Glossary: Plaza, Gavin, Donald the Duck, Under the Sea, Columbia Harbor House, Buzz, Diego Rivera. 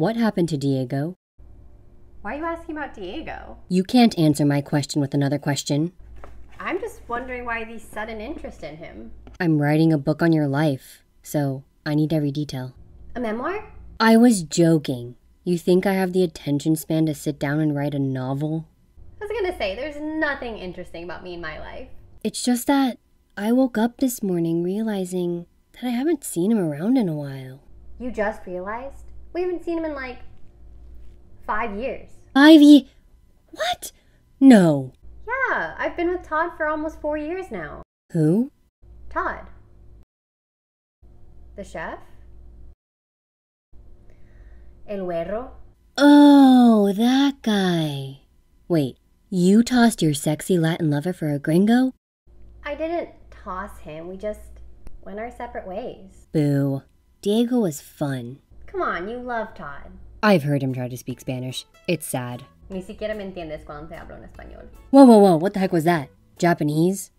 What happened to Diego? Why are you asking about Diego? You can't answer my question with another question. I'm just wondering why the sudden interest in him. I'm writing a book on your life, so I need every detail. A memoir? I was joking. You think I have the attention span to sit down and write a novel? I was gonna say, there's nothing interesting about me in my life. It's just that I woke up this morning realizing that I haven't seen him around in a while. You just realized? We haven't seen him in like 5 years. 5 years? What? No. Yeah, I've been with Todd for almost 4 years now. Who? Todd. The chef? El Güero. Oh, that guy. Wait, you tossed your sexy Latin lover for a gringo? I didn't toss him, we just went our separate ways. Boo. Diego was fun. Come on, you love Todd. I've heard him try to speak Spanish. It's sad. Ni siquiera me entiendes cuando te hablo en español. Whoa, what the heck was that? Japanese?